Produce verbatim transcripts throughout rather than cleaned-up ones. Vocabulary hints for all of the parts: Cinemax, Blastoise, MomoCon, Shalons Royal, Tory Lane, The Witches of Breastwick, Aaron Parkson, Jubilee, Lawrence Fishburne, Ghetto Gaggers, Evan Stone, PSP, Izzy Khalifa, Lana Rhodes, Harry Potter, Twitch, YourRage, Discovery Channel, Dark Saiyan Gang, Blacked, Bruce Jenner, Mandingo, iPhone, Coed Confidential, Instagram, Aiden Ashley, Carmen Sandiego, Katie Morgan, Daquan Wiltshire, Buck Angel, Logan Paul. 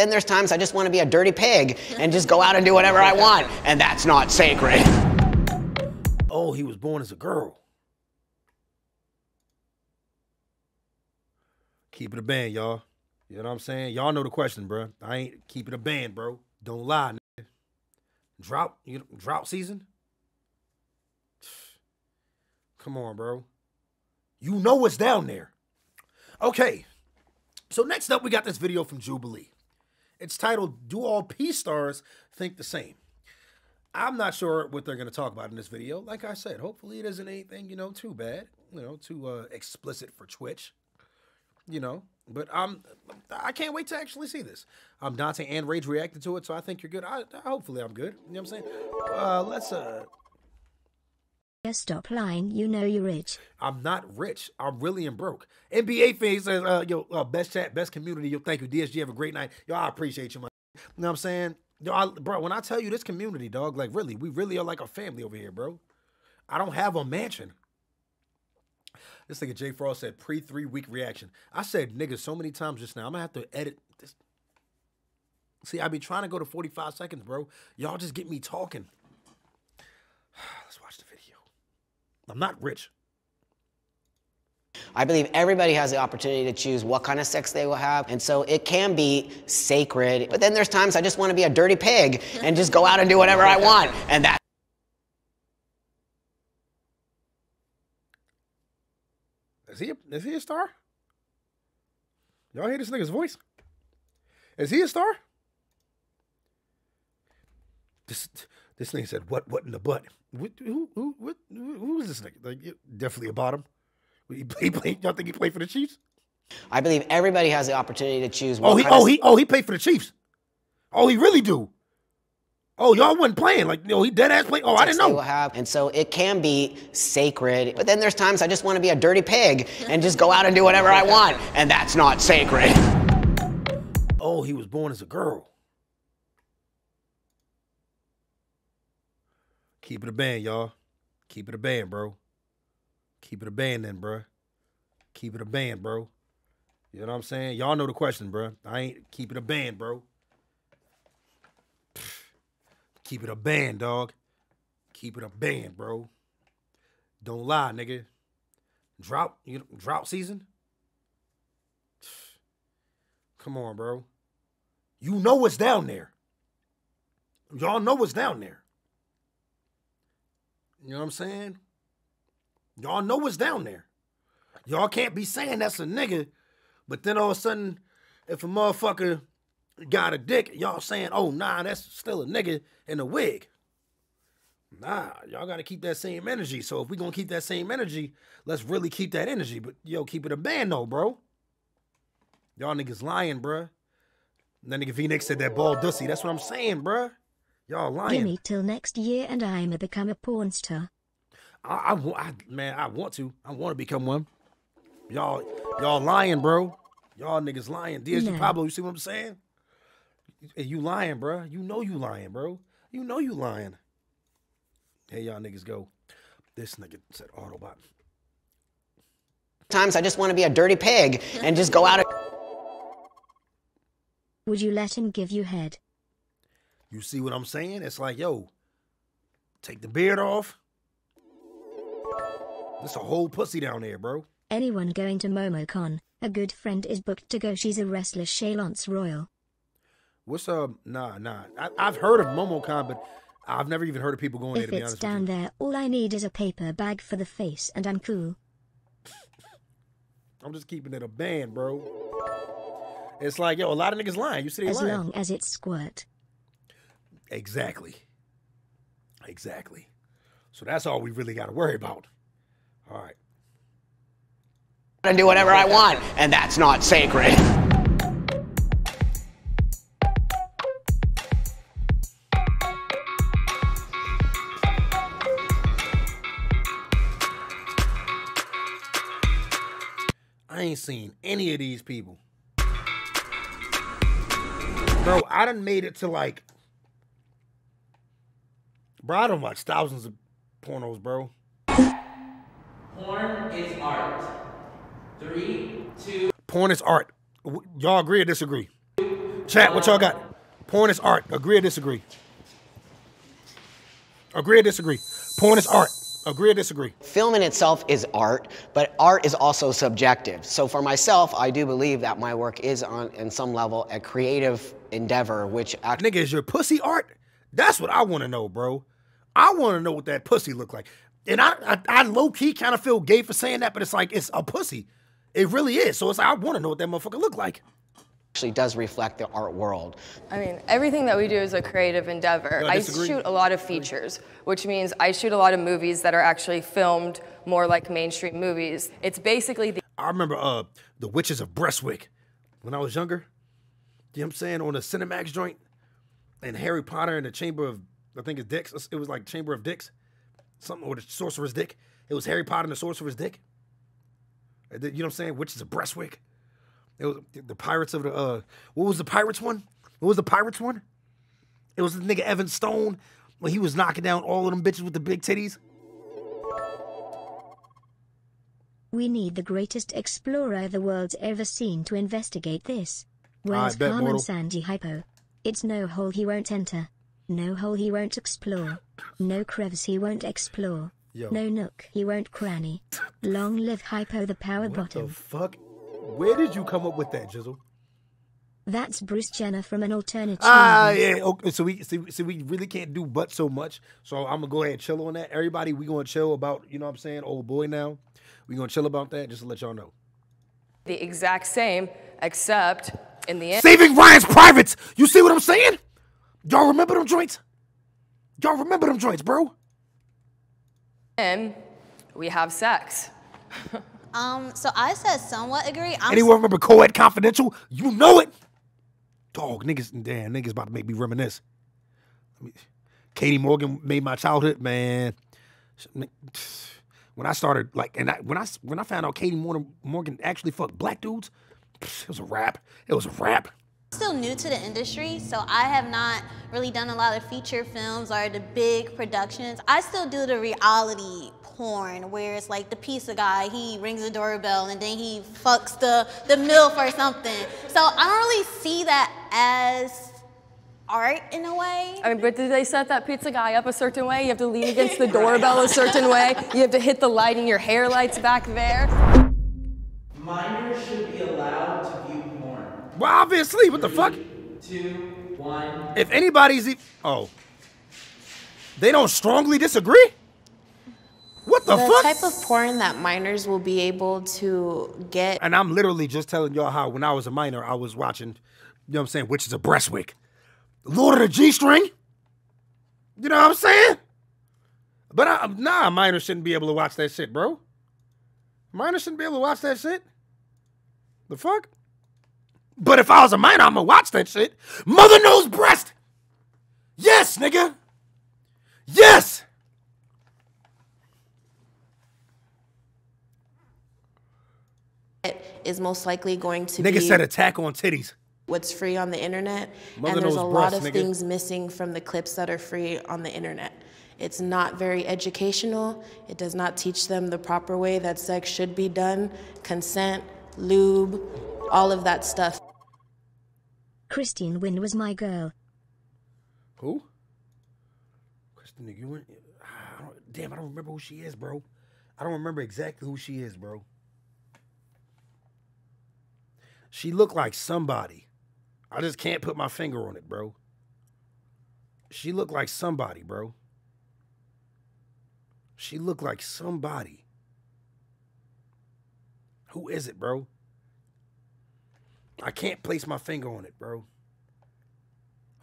Then there's times I just want to be a dirty pig and just go out and do whatever I want, and that's not sacred. Oh, he was born as a girl. Keep it a band, y'all. You know what I'm saying? Y'all know the question, bro. I ain't keep it a band, bro. Don't lie, nigga. Drought, you know, drought season? Come on, bro. You know what's down there. Okay, so next up we got this video from Jubilee. It's titled, Do All P-Stars Think the Same? I'm not sure what they're going to talk about in this video. Like I said, hopefully it isn't anything, you know, too bad, you know, too uh, explicit for Twitch, you know. But I'm, I can't wait to actually see this. Um, Dante and Rage reacted to it, so I think you're good. I, hopefully I'm good. You know what I'm saying? Uh, let's... Uh... Yeah, stop lying. You know you're rich. I'm not rich. I'm really and broke. N B A fans says, uh, yo, uh, best chat, best community. Yo, thank you. D S G, have a great night. Yo, I appreciate you, my... You know what I'm saying? Yo, I, bro, when I tell you this community, dog, like, really, we really are like a family over here, bro. I don't have a mansion. This nigga Jay Frost said, pre-three-week reaction. I said, nigga, so many times just now. I'm going to have to edit this. See, I be trying to go to forty-five seconds, bro. Y'all just get me talking. Let's watch the video. I'm not rich. I believe everybody has the opportunity to choose what kind of sex they will have, and so it can be sacred. But then there's times I just want to be a dirty pig and just go out and do whatever I want, and that. Is he a, is he a star? Y'all hear this nigga's voice? Is he a star? This this nigga said, "What? What in the butt? What, who? Who? What? Who is this nigga? Like, definitely a bottom." He play, play, y'all think he played for the Chiefs? I believe everybody has the opportunity to choose. What oh, he, oh, he, oh, he played for the Chiefs. Oh, he really do. Oh, y'all wasn't playing. Like, no, he dead ass played. Oh, I didn't know. Have, and so it can be sacred. But then there's times I just want to be a dirty pig and just go out and do whatever I want, and that's not sacred. Oh, he was born as a girl. Keep it a band, y'all. Keep it a band, bro. Keep it a band then, bro. Keep it a band, bro. You know what I'm saying? Y'all know the question, bro. I ain't keep it a band, bro. Keep it a band, dog. Keep it a band, bro. Don't lie, nigga. Drought, you know, drought season? Come on, bro. You know what's down there. Y'all know what's down there. You know what I'm saying? Y'all know what's down there. Y'all can't be saying that's a nigga, but then all of a sudden, if a motherfucker got a dick, y'all saying, oh, nah, that's still a nigga in a wig. Nah, y'all got to keep that same energy. So if we going to keep that same energy, let's really keep that energy. But, yo, keep it a band, though, bro. Y'all niggas lying, bruh. And that nigga V-Nick said that ball dussy. That's what I'm saying, bruh. Y'all lying. Give me till next year and I'ma become a porn star. I, I, I, man, I want to. I want to become one. Y'all, y'all lying, bro. Y'all niggas lying. D S G no. Pablo, you see what I'm saying? You, you lying, bro. You know you lying, bro. You know you lying. Hey, y'all niggas go. This nigga said Autobot. Times I just want to be a dirty pig and just go out. And would you let him give you head? You see what I'm saying? It's like, yo, take the beard off. There's a whole pussy down there, bro. Anyone going to MomoCon? A good friend is booked to go. She's a wrestler, Shalons Royal. What's up? Nah, nah. I, I've heard of MomoCon, but I've never even heard of people going there, to be honest with you. If it's down there, all I need is a paper bag for the face, and I'm cool. I'm just keeping it a band, bro. It's like, yo, a lot of niggas lying. You see they lying. As long as it's squirt. Exactly. Exactly. So that's all we really got to worry about. All right. I do whatever I want, and that's not sacred. I ain't seen any of these people. Bro, I done made it to like... Bro, I done watched thousands of pornos, bro. Porn is art. Three, two. Porn is art. Y'all agree or disagree? Chat, what y'all got? Porn is art. Agree or disagree? Agree or disagree? Porn is art. Agree or disagree? Film in itself is art, but art is also subjective. So for myself, I do believe that my work is on, in some level, a creative endeavor, which actually- Nigga, is your pussy art? That's what I want to know, bro. I want to know what that pussy look like. And I, I, I low-key kind of feel gay for saying that, but it's like, it's a pussy. It really is. So it's like, I want to know what that motherfucker look like. Actually does reflect the art world. I mean, everything that we do is a creative endeavor. No, I, I shoot a lot of features, which means I shoot a lot of movies that are actually filmed more like mainstream movies. It's basically the- I remember uh, The Witches of Breastwick when I was younger. You know what I'm saying? On a Cinemax joint and Harry Potter in the Chamber of, I think it's Dicks. It was like Chamber of Dicks, something, or the Sorcerer's Dick. It was Harry Potter and the Sorcerer's Dick. You know what I'm saying? Witches of Breastwick. It was the Pirates of the, uh, what was the Pirates one? What was the Pirates one? It was the nigga Evan Stone when he was knocking down all of them bitches with the big titties. We need the greatest explorer the world's ever seen to investigate this. Where's Carmen Sandiego? It's no hole he won't enter. No hole he won't explore. No crevice he won't explore. Yo. No nook he won't cranny. Long live Hypo the power what bottom. What the fuck? Where did you come up with that, Jizzle? That's Bruce Jenner from an alternative. Ah, yeah. Okay, so we, so, so we really can't do but so much. So I'm gonna go ahead and chill on that. Everybody, we gonna chill about, you know what I'm saying, old boy now. We gonna chill about that just to let y'all know. The exact same, except in the end. Saving Ryan's Privates! You see what I'm saying? Y'all remember them joints? Y'all remember them joints, bro? And we have sex. Um, so I said somewhat agree. I'm Anyone remember Coed Confidential? You know it! Dog, niggas, damn, niggas about to make me reminisce. I mean, Katie Morgan made my childhood, man. When I started, like, and I, when I when I found out Katie Morgan, Morgan actually fucked black dudes, it was a wrap. It was a wrap. Still new to the industry, so I have not really done a lot of feature films or the big productions. I still do the reality porn, where it's like the pizza guy, he rings the doorbell and then he fucks the, the milf or something. So I don't really see that as art in a way. I mean, but did they set that pizza guy up a certain way? You have to lean against the doorbell a certain way. You have to hit the lighting, your hair lights back there. Minors should be allowed to view porn. Well, obviously, what Three, the fuck? Two, one. If anybody's, e oh. They don't strongly disagree? What the, the fuck? The type of porn that minors will be able to get. And I'm literally just telling y'all how when I was a minor, I was watching, you know what I'm saying, Witches of Breastwick. Lord of the G-String. You know what I'm saying? But I, nah, minors shouldn't be able to watch that shit, bro. Minors shouldn't be able to watch that shit. The fuck? But if I was a minor, I'm gonna watch that shit. Mother knows breast. Yes, nigga. Yes. Is most likely going to nigga be... Nigga said attack on titties. What's free on the internet. Mother and there's a breasts, lot of nigga. Things missing from the clips that are free on the internet. It's not very educational. It does not teach them the proper way that sex should be done. Consent, lube, all of that stuff. Christine Wynn was my girl. Who? Christine, you were... I don't, damn, I don't remember who she is, bro. I don't remember exactly who she is, bro. She looked like somebody. I just can't put my finger on it, bro. She looked like somebody, bro. She looked like somebody. Who is it, bro? I can't place my finger on it, bro.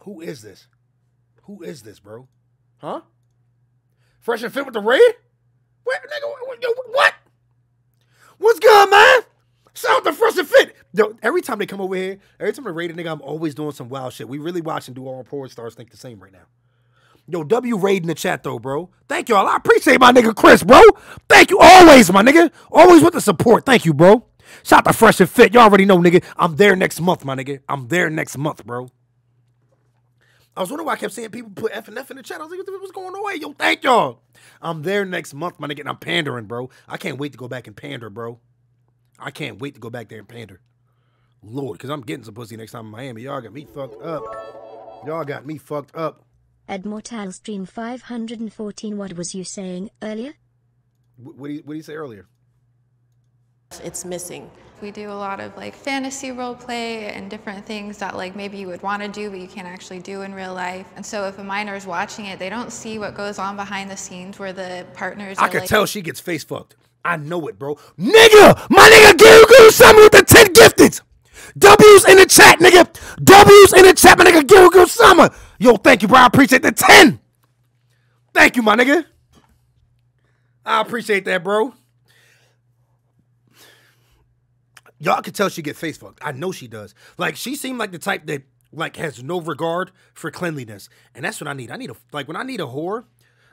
Who is this? Who is this, bro? Huh? Fresh and Fit with the raid? What, nigga? What? What's good, man? Shout out to Fresh and Fit. Yo, every time they come over here, every time they raid a nigga, I'm always doing some wild shit. We really watch and do all porn stars think the same right now. Yo, W raid in the chat though, bro. Thank y'all. I appreciate my nigga Chris, bro. Thank you always, my nigga. Always with the support. Thank you, bro. Shout out to Fresh and Fit. Y'all already know, nigga. I'm there next month, my nigga. I'm there next month, bro. I was wondering why I kept seeing people put F and F in the chat. I was like, what's going on? Yo, thank y'all. I'm there next month, my nigga, and I'm pandering, bro. I can't wait to go back and pander, bro. I can't wait to go back there and pander. Lord, because I'm getting some pussy next time in Miami. Y'all got me fucked up. Y'all got me fucked up. Ed Mortal Stream five hundred fourteen, what was you saying earlier? What did you say earlier? It's missing. We do a lot of like fantasy role play and different things that like maybe you would want to do but you can't actually do in real life. And so if a minor is watching it, they don't see what goes on behind the scenes where the partners I are, can like, tell she gets face fucked. I know it, bro. Nigga, my nigga Gary Guru sent me with the ten gifteds. W's in the chat, nigga. W's in the chat, my nigga Gary Guru Summer. Yo, thank you, bro. I appreciate the ten. Thank you, my nigga. I appreciate that, bro. Y'all can tell she gets face fucked. I know she does. Like, she seemed like the type that, like, has no regard for cleanliness. And that's what I need. I need a, like, when I need a whore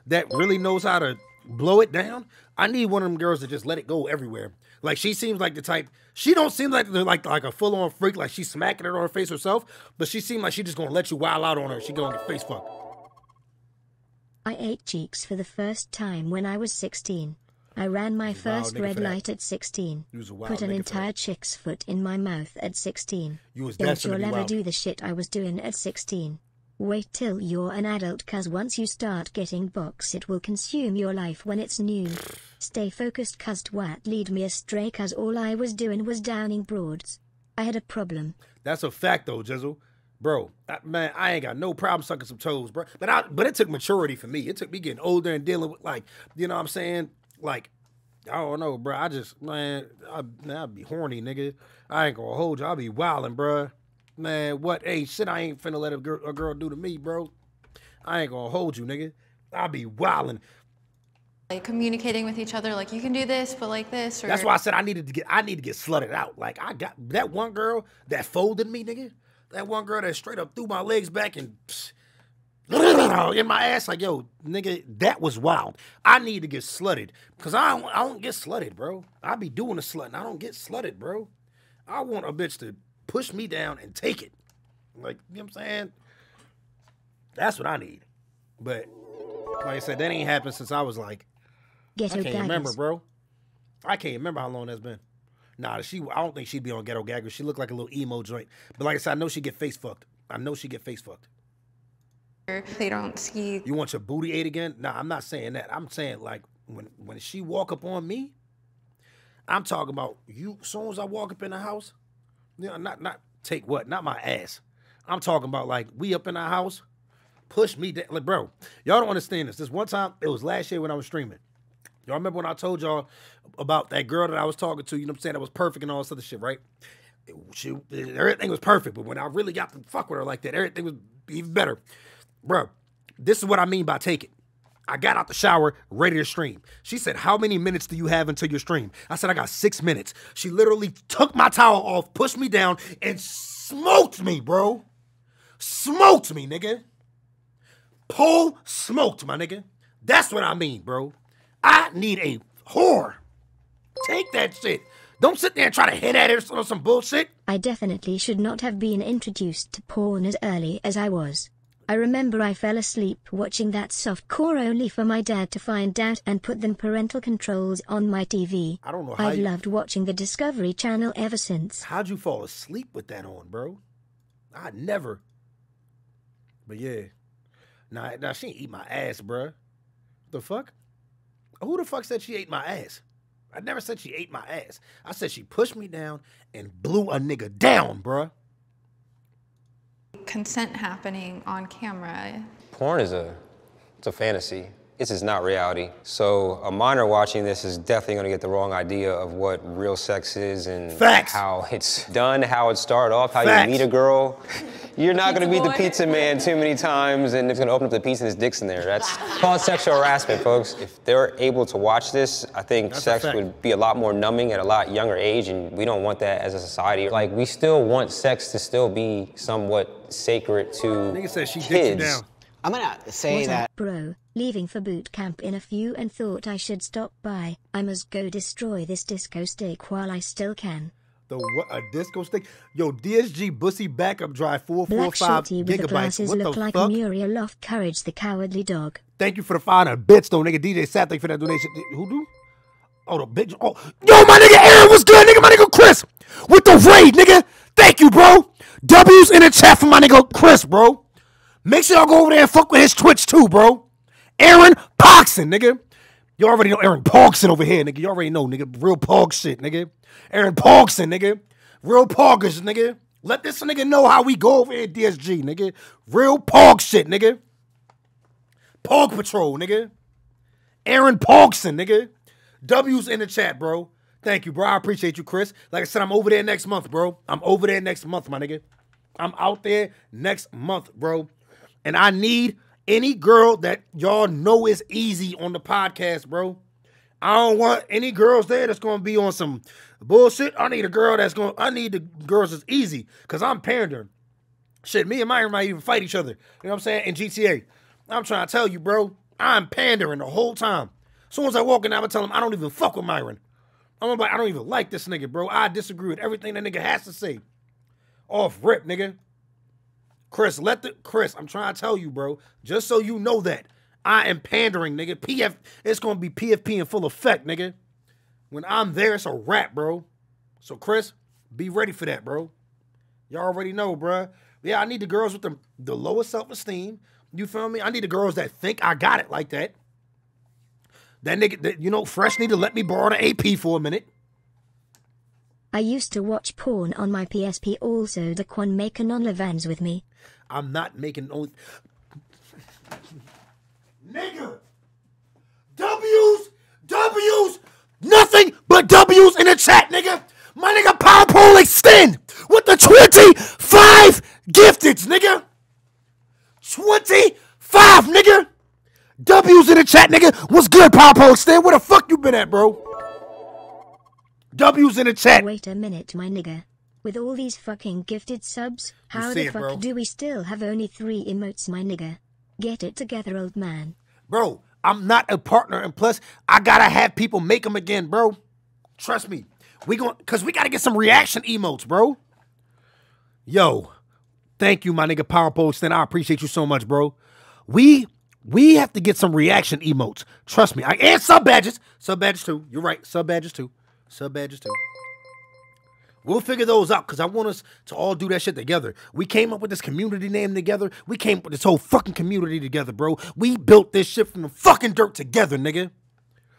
that really knows how to blow it down, I need one of them girls that just let it go everywhere. Like, she seems like the type, she don't seem like the, like, like a full-on freak, like she's smacking it on her face herself, but she seemed like she just gonna let you wild out on her. She gonna get face fucked. I ate cheeks for the first time when I was sixteen. I ran my first red light at sixteen. Put an entire chick's foot in my mouth at sixteen. Don't you'll ever do the shit I was doing at sixteen. Wait till you're an adult, cuz once you start getting box, it will consume your life when it's new. Stay focused, cuz twat lead me astray, cuz all I was doing was downing broads. I had a problem. That's a fact though, Jizzle. Bro, I, man, I ain't got no problem sucking some toes, bro. But I, but it took maturity for me. It took me getting older and dealing with, like, you know what I'm saying? Like, I don't know, bro. I just, man, I, man, I be horny, nigga. I ain't gonna hold you. I be wildin', bro. Man, what? Hey, shit, I ain't finna let a girl, a girl do to me, bro. I ain't gonna hold you, nigga. I be wildin'. Like, communicating with each other, like, you can do this, but like this. Or... That's why I said I needed to get, I need to get slutted out. Like, I got, that one girl that folded me, nigga. That one girl that straight up threw my legs back and... Psh, in my ass, like, yo, nigga, that was wild. I need to get slutted, because I don't, I don't get slutted, bro. I be doing the slut, and I don't get slutted, bro. I want a bitch to push me down and take it. Like, you know what I'm saying? That's what I need. But, like I said, that ain't happened since I was like, Ghetto I can't Gaggers. Remember, bro. I can't remember how long that's been. Nah, she, I don't think she'd be on Ghetto Gaggers. She looked like a little emo joint. But like I said, I know she get face fucked. I know she get face fucked. They don't see. You want your booty ate again? Nah, I'm not saying that. I'm saying, like, when when she walk up on me, I'm talking about you. As soon as I walk up in the house, you know, not not take what? Not my ass. I'm talking about, like, we up in our house, push me down. Like, bro, y'all don't understand this. This one time, it was last year when I was streaming. Y'all remember when I told y'all about that girl that I was talking to, you know what I'm saying, that was perfect and all this other shit, right? She, everything was perfect, but when I really got to fuck with her like that, everything was even better. Bro, this is what I mean by take it. I got out the shower, ready to stream. She said, how many minutes do you have until your stream? I said, I got six minutes. She literally took my towel off, pushed me down, and smoked me, bro. Smoked me, nigga. Pole smoked, my nigga. That's what I mean, bro. I need a whore. Take that shit. Don't sit there and try to hit at it or some bullshit. I definitely should not have been introduced to porn as early as I was. I remember I fell asleep watching that softcore only for my dad to find out and put them parental controls on my T V. I don't know how I've you... loved watching the Discovery Channel ever since. How'd you fall asleep with that on, bro? I never. But yeah. Nah, nah, she ain't eat my ass, bruh. The fuck? Who the fuck said she ate my ass? I never said she ate my ass. I said she pushed me down and blew a nigga down, bruh. Consent happening on camera. Porn is a, it's a fantasy. This is not reality. So a minor watching this is definitely gonna get the wrong idea of what real sex is and Facts. How it's done, how it started off, how Facts. You meet a girl. You're not gonna meet the pizza man too many times and it's gonna open up the pizza and his dick's in there. That's called sexual harassment, folks. If they're able to watch this, I think That's sex would be a lot more numbing at a lot younger age, and we don't want that as a society. Like, we still want sex to still be somewhat sacred to Nigga said she kids. Down. I'm gonna say What's that. Bro, leaving for boot camp in a few and thought I should stop by. I must go destroy this disco stick while I still can. The what? A disco stick? Yo, D S G Bussy backup drive four forty-five gigabytes. With the glasses what look the like fuck? Muriel Loft Courage the Cowardly Dog. Thank you for the five hundred bits though, nigga. D J Sat, thank you for that donation. Who do? Oh, the big. Oh, yo, my nigga Aaron was good, nigga. My nigga Chris with the raid, nigga. Thank you, bro. W's in the chat for my nigga Chris, bro. Make sure y'all go over there and fuck with his Twitch too, bro. Aaron Parkson, nigga. You already know Aaron Parkson over here, nigga. You already know, nigga. Real Pog shit, nigga. Aaron Parkson, nigga. Real Poggers, nigga. Let this nigga know how we go over here at D S G, nigga. Real Pog shit, nigga. Pog Patrol, nigga. Aaron Parkson, nigga. W's in the chat, bro. Thank you, bro. I appreciate you, Chris. Like I said, I'm over there next month, bro. I'm over there next month, my nigga. I'm out there next month, bro. And I need any girl that y'all know is easy on the podcast, bro. I don't want any girls there that's going to be on some bullshit. I need a girl that's going to, I need the girls that's easy because I'm pandering. Shit, me and Myron might even fight each other. You know what I'm saying? In G T A. I'm trying to tell you, bro, I'm pandering the whole time. As soon as I walk in, I'm going to tell him I don't even fuck with Myron. I'm like, I don't even like this nigga, bro. I disagree with everything that nigga has to say. Off rip, nigga. Chris, let the... Chris, I'm trying to tell you, bro. Just so you know that. I am pandering, nigga. P F... It's gonna be P F P in full effect, nigga. When I'm there, it's a wrap, bro. So, Chris, be ready for that, bro. Y'all already know, bro. Yeah, I need the girls with the, the lowest self-esteem. You feel me? I need the girls that think I got it like that. That nigga, that, you know, Fresh need to let me borrow the A P for a minute. I used to watch porn on my P S P also. Daquan make non-livans with me. I'm not making no... Nigga! W's! W's! Nothing but W's in the chat, nigga! My nigga Power Pole extend with the twenty-five gifteds, nigga! twenty-five, nigga! W's in the chat, nigga. What's good, Popo? Stan, where the fuck you been at, bro? W's in the chat. Wait a minute, my nigga. With all these fucking gifted subs, how the fuck it, do we still have only three emotes, my nigga? Get it together, old man. Bro, I'm not a partner, and plus, I gotta have people make them again, bro. Trust me. We gon' cause we gotta get some reaction emotes, bro. Yo, thank you, my nigga Power Pole Stan. I appreciate you so much, bro. We... We have to get some reaction emotes. Trust me. I, and sub badges. Sub badges too. You're right. Sub badges too. Sub badges too. We'll figure those out because I want us to all do that shit together. We came up with this community name together. We came up with this whole fucking community together, bro. We built this shit from the fucking dirt together, nigga.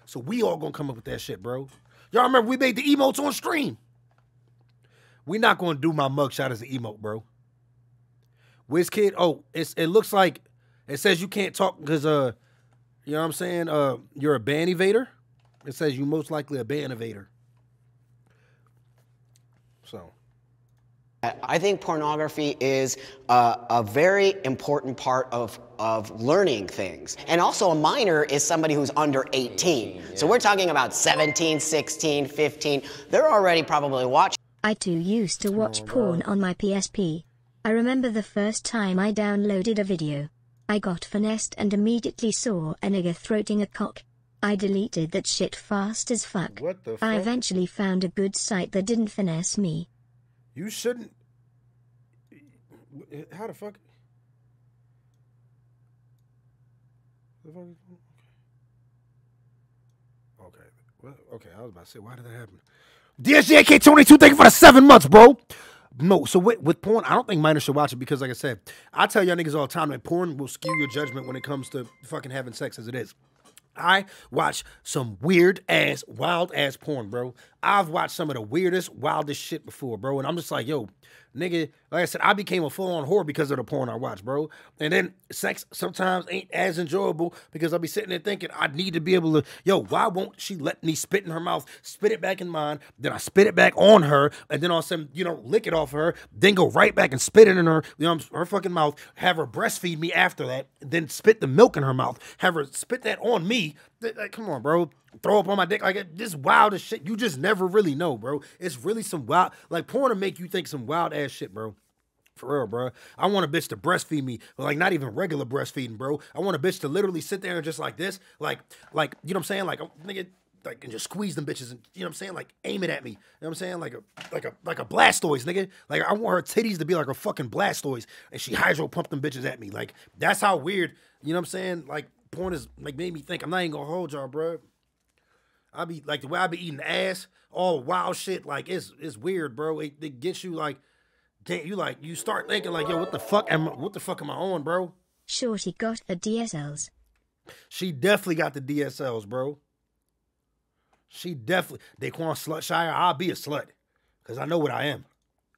So we all gonna come up with that shit, bro. Y'all remember we made the emotes on stream. We not gonna do my mugshot as an emote, bro. WizKid. Oh, it's, it looks like... It says you can't talk because, uh, you know what I'm saying? Uh, you're a ban evader. It says you most likely a ban evader. So. I think pornography is uh, a very important part of, of learning things. And also a minor is somebody who's under eighteen. eighteen, yeah. So we're talking about seventeen, sixteen, fifteen. They're already probably watching. I too used to watch oh, porn on my P S P. I remember the first time I downloaded a video. I got finessed and immediately saw a nigga throating a cock. I deleted that shit fast as fuck. What the fuck? I eventually found a good site that didn't finesse me. You shouldn't... How the fuck... Okay, well, okay, I was about to say, why did that happen? D S G A K twenty-two, thank you for the seven months, bro! No, so with, with porn, I don't think minors should watch it because, like I said, I tell y'all niggas all the time that porn will skew your judgment when it comes to fucking having sex as it is. I watch some weird-ass, wild-ass porn, bro. I've watched some of the weirdest, wildest shit before, bro, and I'm just like, yo, nigga, like I said, I became a full-on whore because of the porn I watched, bro, and then sex sometimes ain't as enjoyable because I'll be sitting there thinking I need to be able to, yo, why won't she let me spit in her mouth, spit it back in mine, then I spit it back on her, and then all of a sudden, you know, lick it off her, then go right back and spit it in her, you know, her fucking mouth, have her breastfeed me after that, then spit the milk in her mouth, have her spit that on me, like, come on, bro. Throw up on my dick, like, this wild as shit. You just never really know, bro. It's really some wild, like, porn to make you think some wild ass shit, bro. For real, bro. I want a bitch to breastfeed me, like, not even regular breastfeeding, bro. I want a bitch to literally sit there and just like this, like, like, you know what I'm saying? Like, nigga, like, and just squeeze them bitches, and you know what I'm saying? Like, aim it at me. You know what I'm saying? Like a, like a, like a Blastoise, nigga. Like, I want her titties to be like a fucking Blastoise, and she hydro pumped them bitches at me. Like, that's how weird. You know what I'm saying? Like, porn is like made me think. I'm not even gonna hold y'all, bro. I be like the way I be eating ass, all wild shit. Like it's it's weird, bro. It, it gets you like damn, you like, you start thinking like, yo, what the fuck am I, what the fuck am I on, bro? Sure, she got the D S Ls. She definitely got the D S Ls, bro. She definitely, Daquan Slutshire, I'll be a slut, because I know what I am.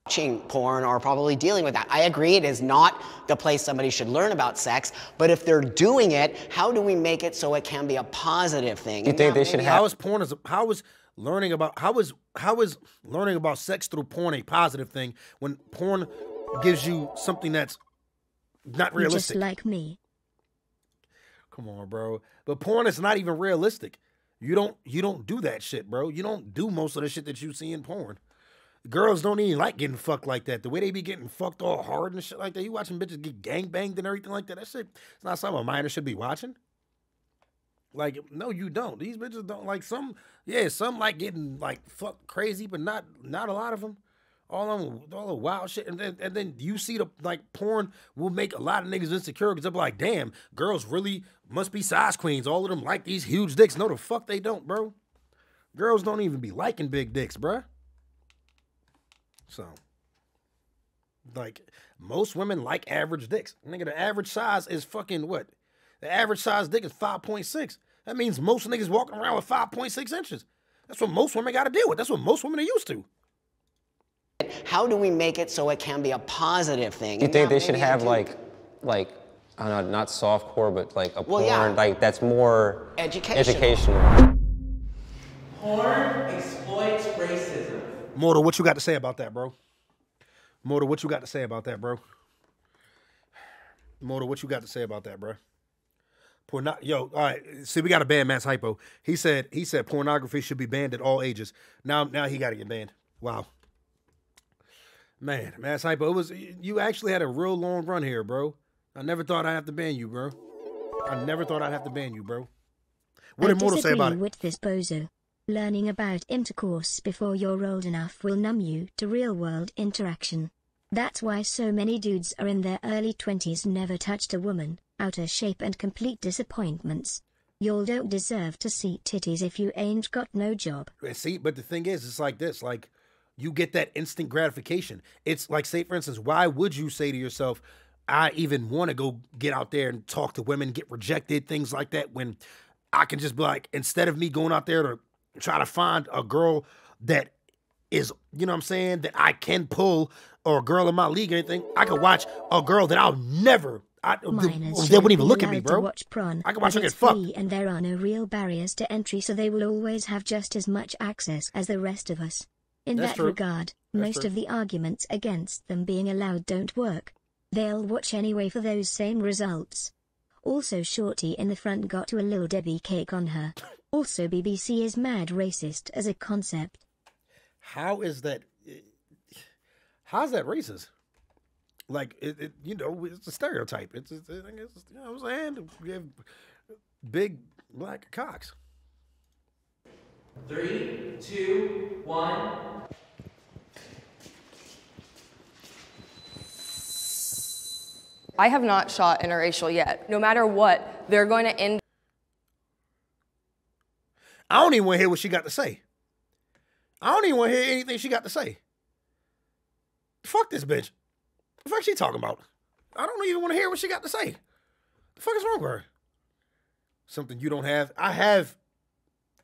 Watching porn or probably dealing with that. I agree it is not the place somebody should learn about sex, but if they're doing it, how do we make it so it can be a positive thing? You think they should have? How is porn, is, how is learning about, how is, how is learning about sex through porn a positive thing when porn gives you something that's not realistic? Just like me. Come on, bro. But porn is not even realistic. You don't, you don't do that shit, bro. You don't do most of the shit that you see in porn. Girls don't even like getting fucked like that. The way they be getting fucked all hard and shit like that. You watching bitches get gangbanged and everything like that. That shit, it's not something a minor should be watching. Like, no, you don't. These bitches don't like some. Yeah, some like getting like fucked crazy, but not not a lot of them. All of them, all the wild shit. And then and then you see the like porn will make a lot of niggas insecure because they're like, damn, girls really must be size queens. All of them like these huge dicks. No, the fuck they don't, bro. Girls don't even be liking big dicks, bruh. So, like, most women like average dicks. Nigga, the average size is fucking what? The average size dick is five point six. That means most niggas walking around with five point six inches. That's what most women got to deal with. That's what most women are used to. How do we make it so it can be a positive thing? You think they should have, like, like, I don't know, not softcore, but like a well, porn, yeah. like, that's more educational. educational. Porn exploits racism. Mortal, what you got to say about that, bro? Mortal, what you got to say about that, bro? Mortal, what you got to say about that, bro? Porno Yo, all right. See, we got to ban Mass Hypo. He said he said pornography should be banned at all ages. Now, now he got to get banned. Wow. Man, Mass Hypo, it was you actually had a real long run here, bro. I never thought I'd have to ban you, bro. I never thought I'd have to ban you, bro. What did Mortal say about it? I disagree with this bozo. Learning about intercourse before you're old enough will numb you to real-world interaction. That's why so many dudes are in their early twenties never touched a woman, out of shape and complete disappointments. Y'all don't deserve to see titties if you ain't got no job. See, but the thing is, it's like this, like, you get that instant gratification. It's like, say, for instance, why would you say to yourself, I even want to go get out there and talk to women, get rejected, things like that, when I can just be like, instead of me going out there to try to find a girl that is, you know what I'm saying, that I can pull, or a girl in my league or anything, I could watch a girl that I'll never, I, Minors they wouldn't even look at me, bro. Watch porn, I could watch her get fucked. And there are no real barriers to entry, so they will always have just as much access as the rest of us. In That's that true. regard, That's most true. of the arguments against them being allowed don't work. They'll watch anyway for those same results. Also, Shorty in the front got to a Lil Debbie cake on her. Also, B B C is mad racist as a concept. How is that? How's that racist? Like, it, it, you know, it's a stereotype. It's, it's, it's you know, what I'm saying, we have big black cocks. Three, two, one. I have not shot interracial yet. No matter what, they're going to end. I don't even want to hear what she got to say. I don't even want to hear anything she got to say. Fuck this bitch. The fuck she talking about? I don't even want to hear what she got to say. The fuck is wrong with her? Something you don't have. I have,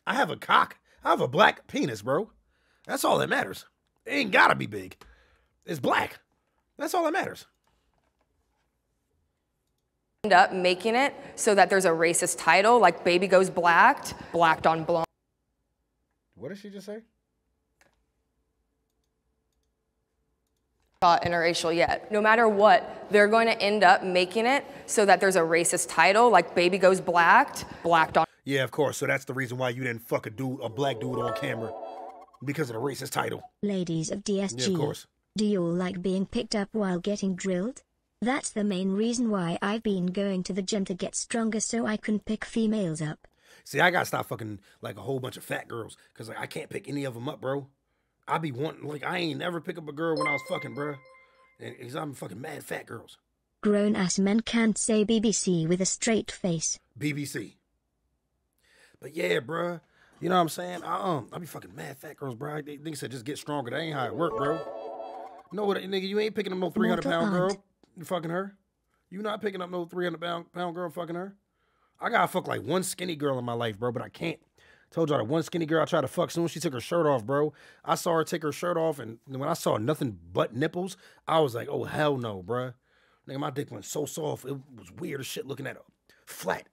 I have a cock. I have a black penis, bro. That's all that matters. It ain't gotta be big. It's black. That's all that matters. End up making it so that there's a racist title like Baby Goes Blacked, Blacked on Blonde. What did she just say? Not interracial yet. No matter what, they're going to end up making it so that there's a racist title like Baby Goes Blacked, Blacked on. Yeah, of course. So that's the reason why you didn't fuck a dude, a black dude on camera, because of the racist title. Ladies of D S G, yeah, of course. Do you all like being picked up while getting drilled? That's the main reason why I've been going to the gym to get stronger so I can pick females up. See, I gotta stop fucking like a whole bunch of fat girls because like, I can't pick any of them up, bro. I be wanting, like, I ain't never pick up a girl when I was fucking, bro. Because I'm fucking mad fat girls. Grown-ass men can't say B B C with a straight face. B B C. But yeah, bro. You know what I'm saying? I, um, I be fucking mad fat girls, bro. They, they said just get stronger. That ain't how it work, bro. No, nigga, you ain't picking up no three hundred pound girl. You fucking her. You not picking up no three hundred pound girl fucking her. I gotta fuck like one skinny girl in my life, bro, but I can't. Told y'all that one skinny girl I tried to fuck. Soon as she took her shirt off, bro, I saw her take her shirt off, and when I saw nothing but nipples, I was like, oh, hell no, bro. Nigga, my dick went so soft. It was weird as shit looking at her. Flat.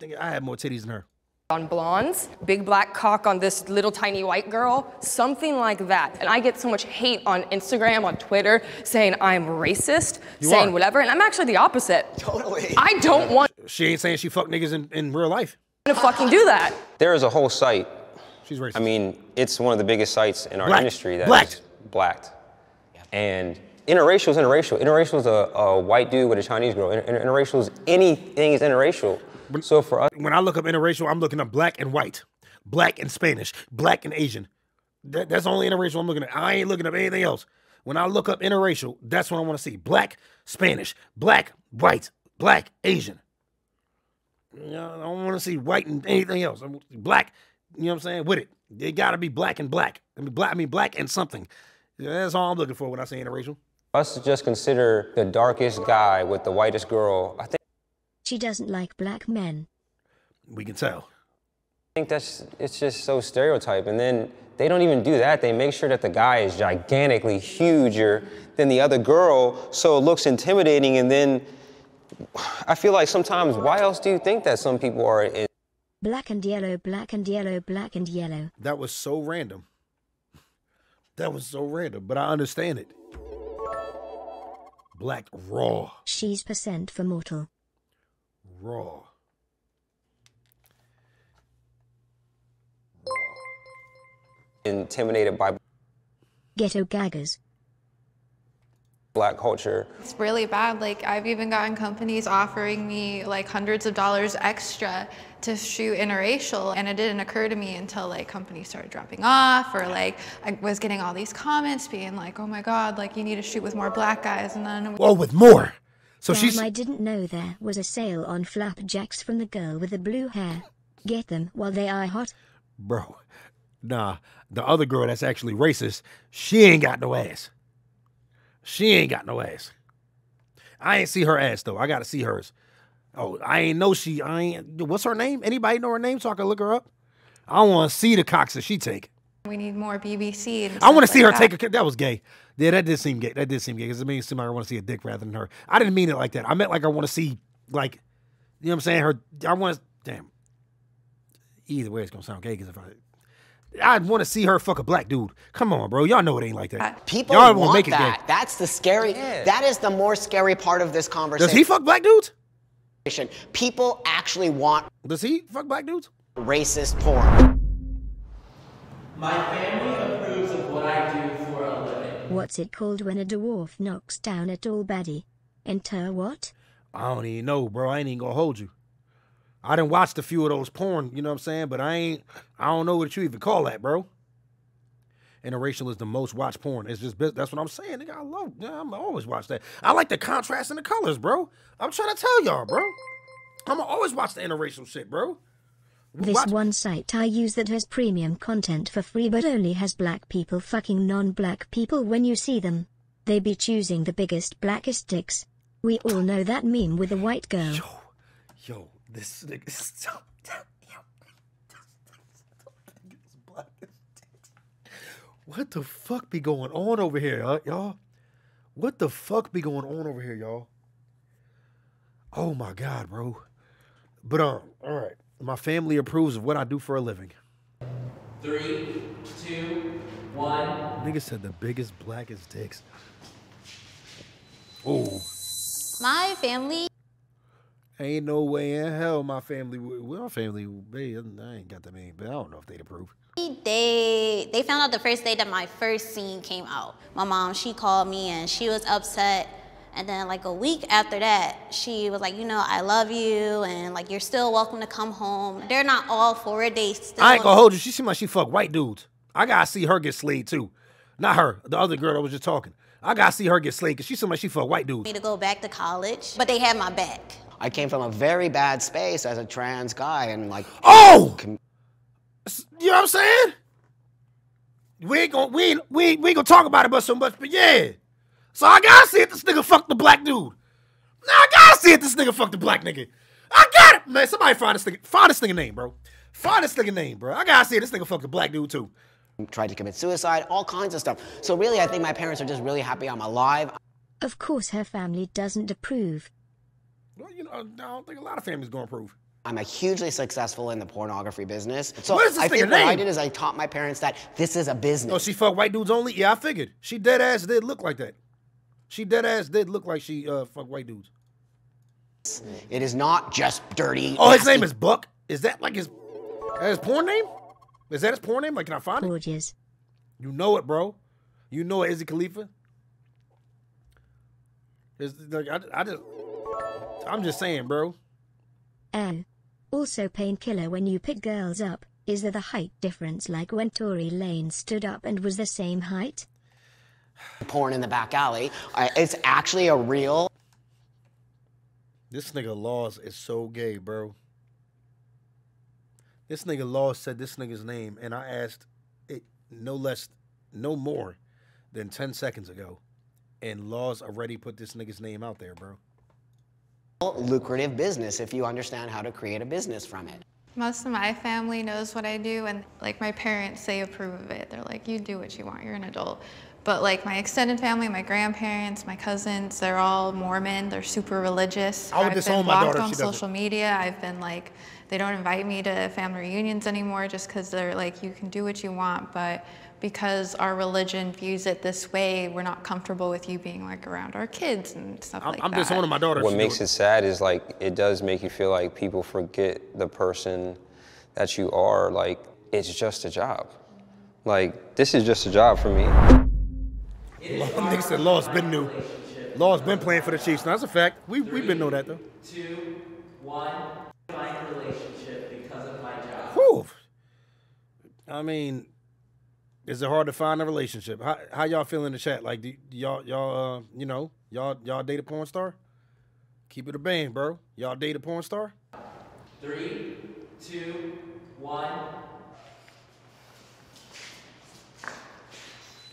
Nigga, I had more titties than her. On blondes, big black cock on this little tiny white girl, something like that. And I get so much hate on Instagram, on Twitter, saying I'm racist, you saying are. Whatever, and I'm actually the opposite. Totally. I don't want- She ain't saying she fuck niggas in, in real life. I'm gonna fucking do that. There is a whole site. She's racist. I mean, it's one of the biggest sites in our Blacked. Industry that Blacked. Is Blacked. And interracial is interracial. Interracial is a, a white dude with a Chinese girl. Inter interracial is anything is interracial. When, so for us, when I look up interracial, I'm looking up black and white, black and Spanish, black and Asian. That, that's the only interracial I'm looking at. I ain't looking up anything else. When I look up interracial, that's what I want to see. Black, Spanish, black, white, black, Asian. You know, I don't want to see white and anything else. I'm black, you know what I'm saying, with it. They got to be black and black. I mean, black, I mean, black and something. That's all I'm looking for when I say interracial. Us to just consider the darkest guy with the whitest girl, I think. She doesn't like black men. We can tell. I think that's, it's just so stereotype. And then they don't even do that. They make sure that the guy is gigantically huger than the other girl, so it looks intimidating. And then I feel like sometimes, why else do you think that some people are in? Black and yellow, black and yellow, black and yellow. That was so random. That was so random, but I understand it. Black raw. She's percent for mortal. Raw. Intimidated by Ghetto Gaggers. Black culture. It's really bad. Like, I've even gotten companies offering me like hundreds of dollars extra to shoot interracial, and it didn't occur to me until like companies started dropping off, or like I was getting all these comments being like, oh my god, like you need to shoot with more black guys. And then oh, with more. So Damn, she's... I didn't know there was a sale on flapjacks from the girl with the blue hair. Get them while they are hot. Bro, nah, the other girl that's actually racist, she ain't got no ass. She ain't got no ass. I ain't see her ass, though. I got to see hers. Oh, I ain't know she... I ain't. What's her name? Anybody know her name so I can look her up? I want to see the cocks that she take. We need more B B C. And I want to see like her that. Take a... That was gay. Yeah, that did seem gay. That did seem gay because it means somebody want to see a dick rather than her. I didn't mean it like that. I meant like I want to see, like, you know what I'm saying? Her, I want to, damn. Either way, it's going to sound gay because if I, I'd want to see her fuck a black dude. Come on, bro. Y'all know it ain't like that. People want won't make that. It gay. That's the scary, yeah. That is the more scary part of this conversation. Does he fuck black dudes? People actually want. Does he fuck black dudes? Racist porn. My family approves of what I do for a living. What's it called when a dwarf knocks down a tall baddie? Enter what? I don't even know, bro. I ain't even gonna hold you. I done watched a few of those porn, you know what I'm saying? But I ain't, I don't know what you even call that, bro. Interracial is the most watched porn. It's just, that's what I'm saying, nigga. I love, I'm always watch that. I like the contrast and the colors, bro. I'm trying to tell y'all, bro. I'm always watch the interracial shit, bro. This what? One site I use that has premium content for free but only has black people fucking non-black people when you see them. They be choosing the biggest, blackest dicks. We all know that meme with the white girl. Yo, yo, this nigga, stop, stop, yo. What the fuck be going on over here, huh, y'all? What the fuck be going on over here, y'all? Oh my God, bro. But, um, all right. My family approves of what I do for a living. Three, two, one. Nigga said the biggest, blackest dicks. Oh. My family. Ain't no way in hell my family. Well, family, I ain't got the name, but I don't know if they'd approve. They, they found out the first day that my first scene came out. My mom, she called me and she was upset. And then like a week after that, she was like, you know, I love you. And like, you're still welcome to come home. They're not all for it. They still. I ain't gonna hold you. She seemed like she fucked white dudes. I gotta see her get slayed too. Not her, the other girl that was just talking. I gotta see her get slayed because she seemed like she fucked white dudes. I need to go back to college, but they had my back. I came from a very bad space as a trans guy and like. Oh! You know what I'm saying? We ain't gonna, we ain't, we ain't, we ain't gonna talk about it but so much, but yeah. So I gotta see if this nigga fucked the black dude. I gotta see if this nigga fucked the black nigga. I got it, man. Somebody find this nigga, find this nigga name, bro. Find this nigga name, bro. I gotta see if this nigga fucked the black dude too. Tried to commit suicide, all kinds of stuff. So really, I think my parents are just really happy I'm alive. Of course, her family doesn't approve. Well, you know, I don't think a lot of families don't approve. I'm a hugely successful in the pornography business. So what is this I think name? What I did is I taught my parents that this is a business. Oh, she fucked white dudes only? Yeah, I figured. She dead ass did look like that. She dead ass did look like she uh, fucked white dudes. It is not just dirty. Oh, nasty. His name is Buck? Is that like his, his porn name? Is that his porn name? Like, can I find it? Gorgeous. You know it, bro. You know it, Izzy Khalifa. It's, like, I, I just, I'm just saying, bro. And also painkiller when you pick girls up. Is there the height difference like when Tory Lane stood up and was the same height? Porn in the back alley. Uh, it's actually a real... This nigga Laws is so gay, bro. This nigga Laws said this nigga's name, and I asked it no less, no more than ten seconds ago. And Laws already put this nigga's name out there, bro. Lucrative business if you understand how to create a business from it. Most of my family knows what I do, and like my parents, they approve of it. They're like, you do what you want, you're an adult. But like my extended family, my grandparents, my cousins, they're all Mormon. They're super religious. I would disown my daughter. I've been blocked on social media. I've been like, they don't invite me to family reunions anymore just because they're like, you can do what you want, but because our religion views it this way, we're not comfortable with you being like around our kids and stuff like that. I'm disowning my daughter. What makes it sad is like, it does make you feel like people forget the person that you are. Like, it's just a job. Like, this is just a job for me. Nigga said Law's been new. Law's been playing for the Chiefs. Now, that's a fact. We, we've been know that, though. Two, one. My relationship because of my job. Whew. I mean, is it hard to find a relationship? How, how y'all feel in the chat? Like, do y'all, y'all, uh, you know, y'all, y'all date a porn star? Keep it a bang, bro. Y'all date a porn star? Three, two, one.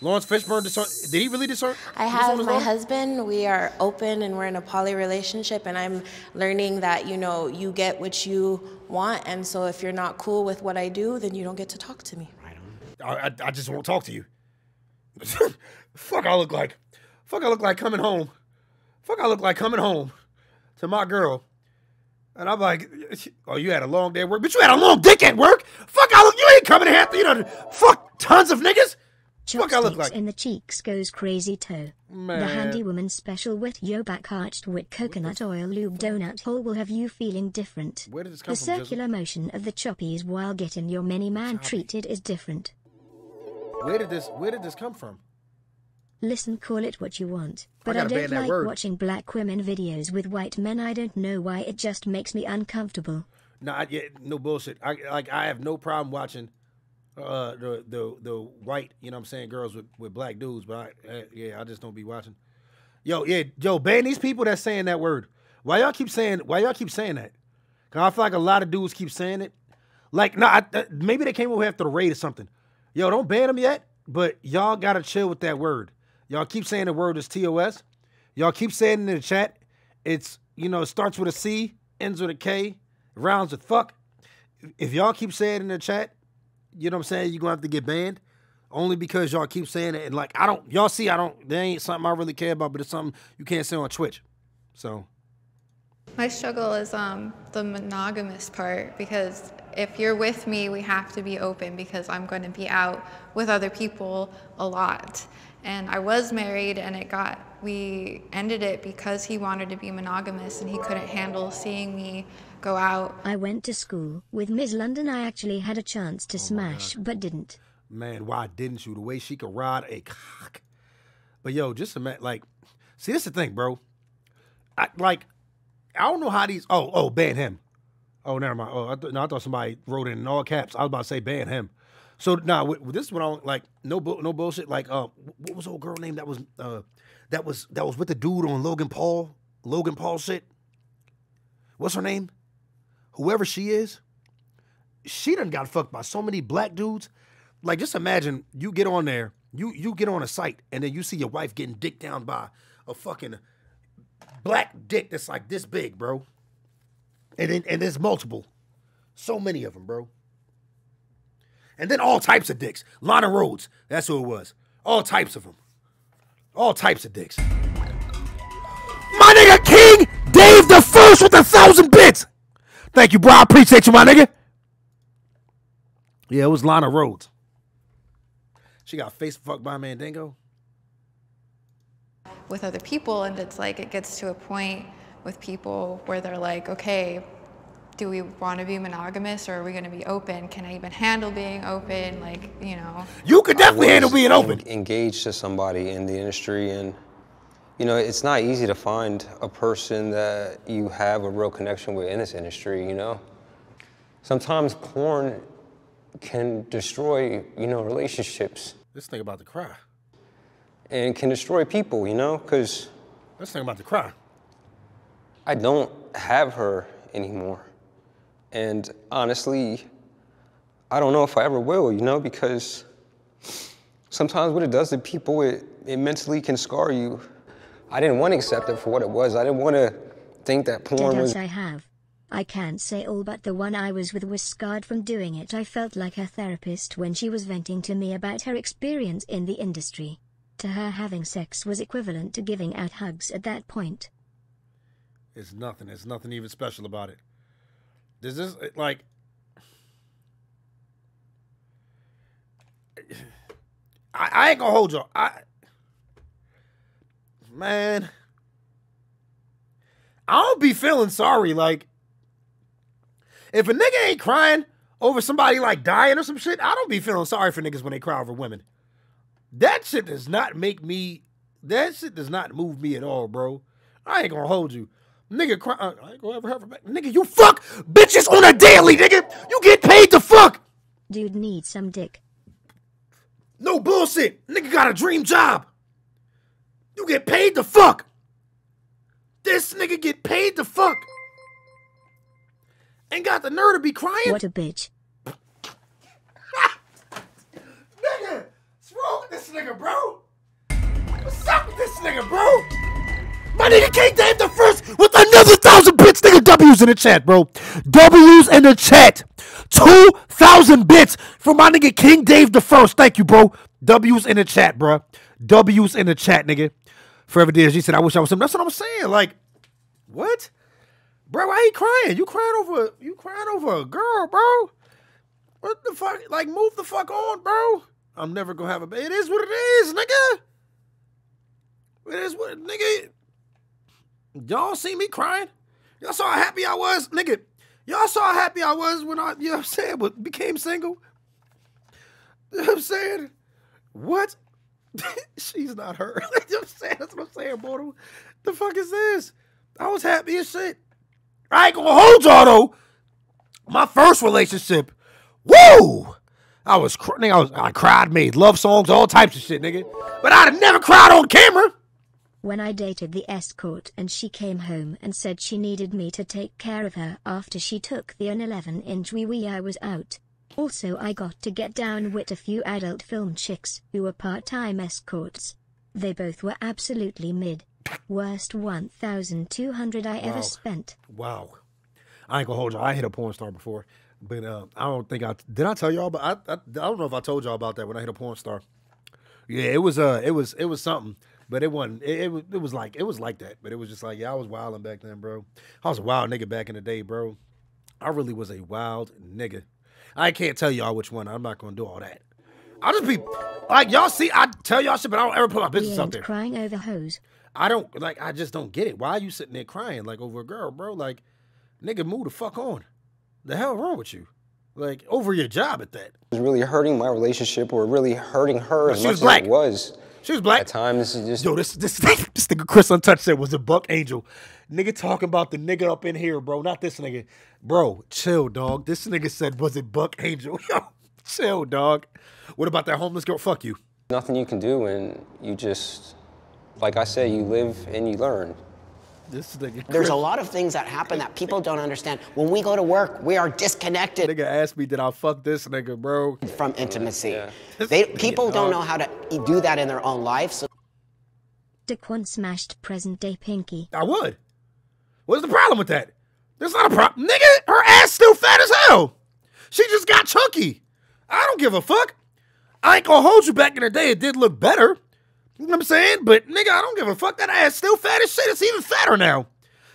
Lawrence Fishburne, disown- did he really disown? I have my husband. We are open and we're in a poly relationship, and I'm learning that, you know, you get what you want, and so if you're not cool with what I do, then you don't get to talk to me. Right on. I, I, I just won't talk to you. Fuck I look like. Fuck I look like coming home. Fuck I look like coming home to my girl. And I'm like, oh, you had a long day at work? Bitch, you had a long dick at work? Fuck I look, you ain't coming half, you know, fuck tons of niggas. Chopsticks I look like. In the cheeks goes crazy toe. Man. The handy woman special with yo back arched with coconut oil lube donut hole will have you feeling different. Where did this come the from, circular Jizzle? Motion of the choppies while getting your mini man Choppy. Treated is different. Where did this? Where did this come from? Listen, call it what you want, but I, I don't like word. Watching black women videos with white men. I don't know why, it just makes me uncomfortable. No, I, yeah, no bullshit. I like. I have no problem watching. Uh, the, the the white, you know what I'm saying, girls with, with black dudes, but I, uh, yeah, I just don't be watching. Yo, yeah, yo, ban these people that's saying that word. Why y'all keep saying, why y'all keep saying that? Cause I feel like a lot of dudes keep saying it. Like, no, nah, uh, maybe they came over after the raid or something. Yo, don't ban them yet, but y'all gotta chill with that word. Y'all keep saying the word is T O S. Y'all keep saying it in the chat. It's, you know, it starts with a C, ends with a K, rounds with fuck. If y'all keep saying it in the chat, you know what I'm saying? You're going to have to get banned only because y'all keep saying it. And like, I don't, y'all see, I don't, there ain't something I really care about, but it's something you can't say on Twitch. So. My struggle is um, the monogamous part, because if you're with me, we have to be open because I'm going to be out with other people a lot. And I was married and it got, we ended it because he wanted to be monogamous and he couldn't handle seeing me go out. I went to school with Miss London. I actually had a chance to oh smash, but didn't. Man, why didn't you? The way she could ride a cock. But yo, just imagine, like, see, this is the thing, bro. I, like, I don't know how these, oh, oh, ban him. Oh, never mind. Oh, I, th no, I thought somebody wrote in, in all caps. I was about to say ban him. So, now, nah, this is what I don't, like, no no bullshit. Like, uh, what was the old girl name that was, uh, that was, that was with the dude on Logan Paul? Logan Paul shit? What's her name? Whoever she is, she done got fucked by so many black dudes. Like, just imagine you get on there, You you get on a site and then you see your wife getting dicked down by a fucking black dick that's like this big, bro. And then, and there's multiple, so many of them, bro. And then all types of dicks. Lana Rhodes, that's who it was. All types of them. All types of dicks. My nigga King Dave the First with a thousand bits. Thank you, bro. I appreciate you, my nigga. Yeah, it was Lana Rhodes. She got face fucked by Mandingo. With other people, and it's like it gets to a point with people where they're like, okay, do we want to be monogamous, or are we going to be open? Can I even handle being open? Like, you know. You could definitely handle being open. Engaged to somebody in the industry, and you know, it's not easy to find a person that you have a real connection with in this industry, you know. Sometimes porn can destroy, you know, relationships. This thing about to cry. And can destroy people, you know, because... This thing about to cry. I don't have her anymore. And honestly, I don't know if I ever will, you know, because sometimes what it does to people, it, it mentally can scar you. I didn't want to accept it for what it was. I didn't want to think that porn was... I have. I can't say all, but the one I was with was scarred from doing it. I felt like her therapist when she was venting to me about her experience in the industry. To her, having sex was equivalent to giving out hugs at that point. It's nothing. There's nothing even special about it. Does this, like... I, I ain't gonna hold y'all. I... Man. I don't be feeling sorry, like... If a nigga ain't crying over somebody, like, dying or some shit, I don't be feeling sorry for niggas when they cry over women. That shit does not make me... That shit does not move me at all, bro. I ain't gonna hold you. Nigga cry... I ain't gonna ever have her back. Nigga, you fuck bitches on a daily, nigga! You get paid to fuck! Dude needs some dick. No bullshit! Nigga got a dream job! You get paid to fuck! This nigga get paid to fuck! Ain't got the nerve to be crying? What a bitch. Nigga! What's wrong with this nigga, bro? What's up with this nigga, bro? My nigga King Dave the First with another thousand bits. Nigga, W's in the chat, bro. W's in the chat. Two thousand bits for my nigga King Dave the First. Thank you, bro. W's in the chat, bro. W's in the chat, nigga. Forever D S G said, I wish I was him. That's what I'm saying. Like, what? Bro, I ain't crying. You crying over, you crying over a girl, bro. What the fuck? Like, move the fuck on, bro. I'm never gonna have a baby. It is what it is, nigga. It is what, nigga. Y'all see me crying? Y'all saw how happy I was, nigga. Y'all saw how happy I was when I, you know what I'm saying, but became single. You know what I'm saying? What? She's not her. You know what I'm saying? That's what I'm saying, mortal. The fuck is this? I was happy as shit. I ain't gonna hold y'all though. My first relationship. Woo! I was, cr nigga, I was, I cried, made love songs, all types of shit, nigga. But I'd have never cried on camera. When I dated the escort and she came home and said she needed me to take care of her after she took the an eleven inch wee wee, I was out. Also, I got to get down with a few adult film chicks who were part-time escorts. They both were absolutely mid. Worst one thousand two hundred I wow. ever spent. Wow. I ain't gonna hold you. I hit a porn star before. But um, I don't think I did. I tell y'all, but I, I I don't know if I told y'all about that when I hit a porn star. Yeah, it was uh, it was it was something, but it wasn't. It, it was it was like it was like that, but it was just like, yeah, I was wilding back then, bro. I was a wild nigga back in the day, bro. I really was a wild nigga. I can't tell y'all which one. I'm not gonna do all that. I'll just be like, y'all see, I tell y'all shit, but I don't ever put my business out there. Crying over hoes. I don't like. I just don't get it. Why are you sitting there crying like over a girl, bro? Like, nigga, move the fuck on. The hell wrong with you? Like, over your job at that. It was really hurting my relationship, or really hurting her. As she much was black. As it was. She was black. At times, this is just... Yo, this, this, this nigga Chris Untouched said was a Buck Angel. Nigga talking about the nigga up in here, bro. Not this nigga. Bro, chill, dog. This nigga said, was it Buck Angel? Yo, chill, dog. What about that homeless girl? Fuck you. Nothing you can do, and you just... Like I said, you live and you learn. This nigga. There's a lot of things that happen that people don't understand. When we go to work, we are disconnected. Nigga asked me, did I fuck this nigga, bro? From intimacy. Yeah. They, people don't know how to do that in their own life. So. Daquan smashed present day pinky. I would. What's the problem with that? There's not a problem. Nigga, her ass still fat as hell. She just got chunky. I don't give a fuck. I ain't gonna hold you, back in the day it did look better. You know what I'm saying? But nigga, I don't give a fuck. That ass still fat as shit. It's even fatter now.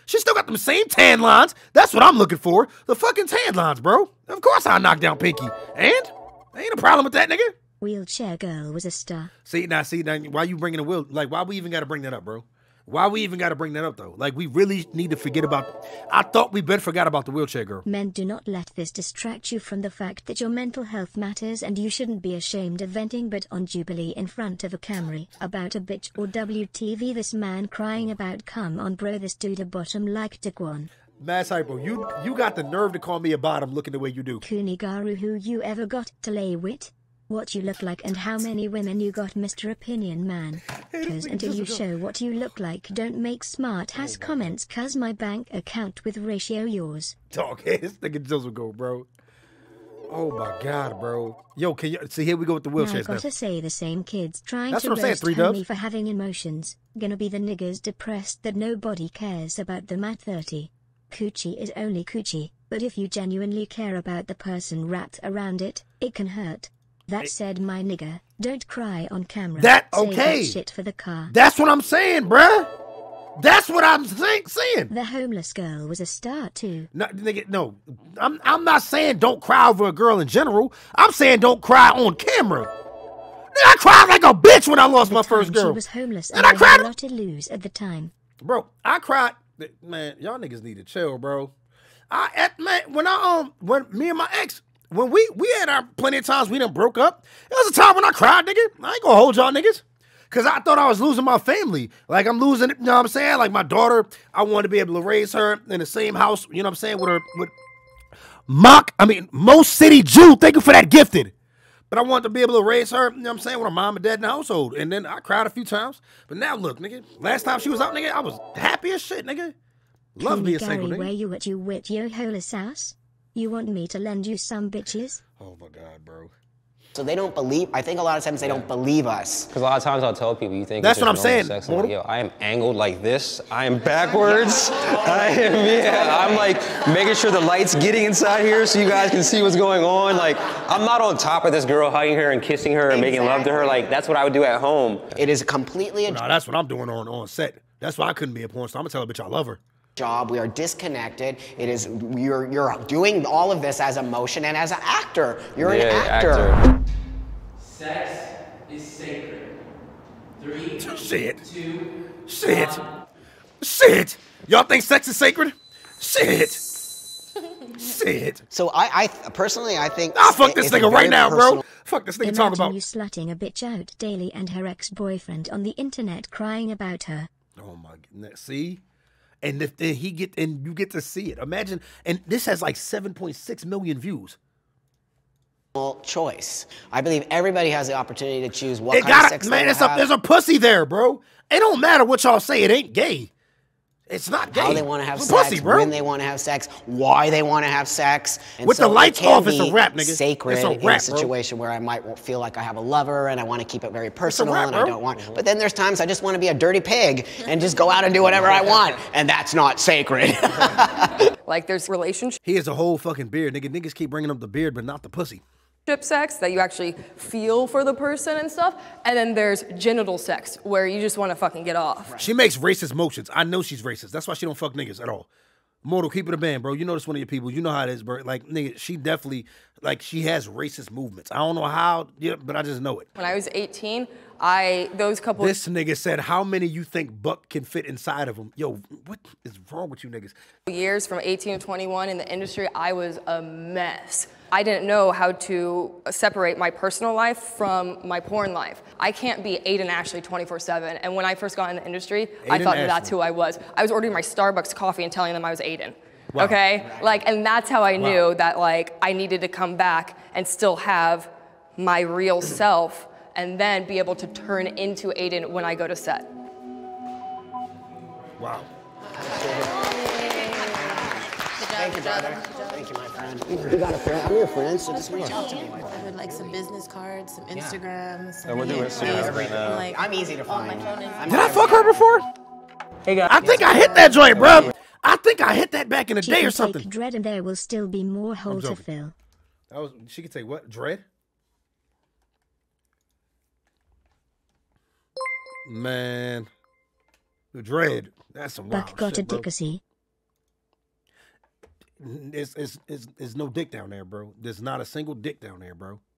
She still got them same tan lines. That's what I'm looking for. The fucking tan lines, bro. Of course I knocked down pinky. And? Ain't a problem with that, nigga. Wheelchair girl was a star. See, now, see, now, why you bringing a wheel? Like, why we even gotta bring that up, bro? Why we even gotta bring that up, though? Like, we really need to forget about... I thought we better forgot about the wheelchair girl. Men, do not let this distract you from the fact that your mental health matters and you shouldn't be ashamed of venting, but on Jubilee in front of a Camry about a bitch or W T V, this man crying about, come on, bro, this dude a bottom like Daquan. Mass hypo, you, you got the nerve to call me a bottom looking the way you do. Kunigaru, who you ever got to lay with? What you look like and how many women you got, Mister Opinion Man. Cause until you show what you look like, don't make smart ass oh comments, cause my bank account with ratio yours. Dog, hey, this nigga doesn't go, bro. Oh my god, bro. Yo, can you see, here we go with the wheelchairs now. I gotta now. say the same kids trying That's to roast me for having emotions. Gonna be the niggas depressed that nobody cares about them at thirty. Coochie is only coochie, but if you genuinely care about the person wrapped around it, it can hurt. That said, my nigga, don't cry on camera. That okay. Save that shit for the car. That's what I'm saying, bruh. That's what I'm think, saying. The homeless girl was a star too. No, nigga, no. I'm I'm not saying don't cry over a girl in general. I'm saying don't cry on camera. Nigga, I cried like a bitch when I lost my first girl. She was homeless, and I cried a lot to lose at the time. Bro, I cried. Man, y'all niggas need to chill, bro. I at man when I um when me and my ex. When we, we had our plenty of times we done broke up. It was a time when I cried, nigga. I ain't gonna hold y'all niggas. Cause I thought I was losing my family. Like I'm losing, you know what I'm saying? Like my daughter, I wanted to be able to raise her in the same house, you know what I'm saying? With her, with Mock, I mean, Mo City Jew, thank you for that gifted. But I wanted to be able to raise her, you know what I'm saying? With her mom and dad in the household. And then I cried a few times. But now look, nigga, last time she was out, nigga, I was happy as shit, nigga. Love being single, nigga. Where you at, you witch, yo, homeless ass? You want me to lend you some bitches? Oh my god, bro. So they don't believe, I think a lot of times they yeah. don't believe us. Because a lot of times I'll tell people, you think that's what I'm saying. Sex, I'm like, yo, I am angled like this. I am backwards. I am, yeah. I'm like making sure the light's getting inside here so you guys can see what's going on. Like, I'm not on top of this girl, hugging her and kissing her and exactly. making love to her. Like, that's what I would do at home. It is completely a- No, that's what I'm doing on, on set. That's why I couldn't be a porn star. I'm gonna tell a bitch I love her. Job. We are disconnected. It is you're you're doing all of this as emotion and as an actor. You're yeah, an actor. actor. Sex is sacred. Three, shit. Two, shit. One. Shit. Y'all think sex is sacred? Shit. Shit. So I, I personally, I think. Ah, fuck this nigga right now, bro. Fuck this nigga talking about. Imagine you slutting a bitch out daily and her ex-boyfriend on the internet crying about her. Oh my goodness. See. And if then he get and you get to see it. Imagine, and this has like seven point six million views. Well, choice. I believe everybody has the opportunity to choose what it kind gotta, of sex man, they it's have. A, there's a pussy there, bro. It don't matter what y'all say. It ain't gay. It's not gay. How they want to have it's sex, pussy, bro. When they want to have sex, why they want to have sex. And with so the lights it off, it's a wrap, nigga. Sacred it's a wrap, in a situation bro. Where I might feel like I have a lover and I want to keep it very personal wrap, and I don't want. But then there's times I just want to be a dirty pig and just go out and do whatever I want, and that's not sacred. Like there's relationships. He has a whole fucking beard, nigga. Niggas keep bringing up the beard, but not the pussy. Sex that you actually feel for the person and stuff, and then there's genital sex where you just want to fucking get off. She makes racist motions. I know she's racist. That's why she don't fuck niggas at all. Mortal, keep it a band, bro. You know this one of your people. You know how it is, bro. Like, nigga, she definitely, like, she has racist movements. I don't know how, yeah, but I just know it. When I was eighteen, I, those couple... This nigga said, how many you think Buck can fit inside of him? Yo, what is wrong with you niggas? Years from eighteen to twenty-one in the industry, I was a mess. I didn't know how to separate my personal life from my porn life. I can't be Aiden Ashley twenty-four seven. And when I first got in the industry, Aiden I thought that that's who I was. I was ordering my Starbucks coffee and telling them I was Aiden. Wow. Okay? Right. Like, and that's how I wow. knew that, like, I needed to come back and still have my real self and then be able to turn into Aiden when I go to set. Wow. Thank you, brother. Thank you, my friend. You got a friend? I'm your friend, so just reach out to me. I would like some business cards, some Instagrams. Some we'll do Instagram right now. Like, I'm easy to find. Did I fuck her before? Hey guys. I think I hit that joint, bro. I think I hit that back in the day or something. Dread, and there will still be more holes to fill. That was. She could take what? Dread? Man, Dread. That's some wild Buck got shit, a dickacy. It's, it's, it's, it's no dick down there, bro. There's not a single dick down there, bro.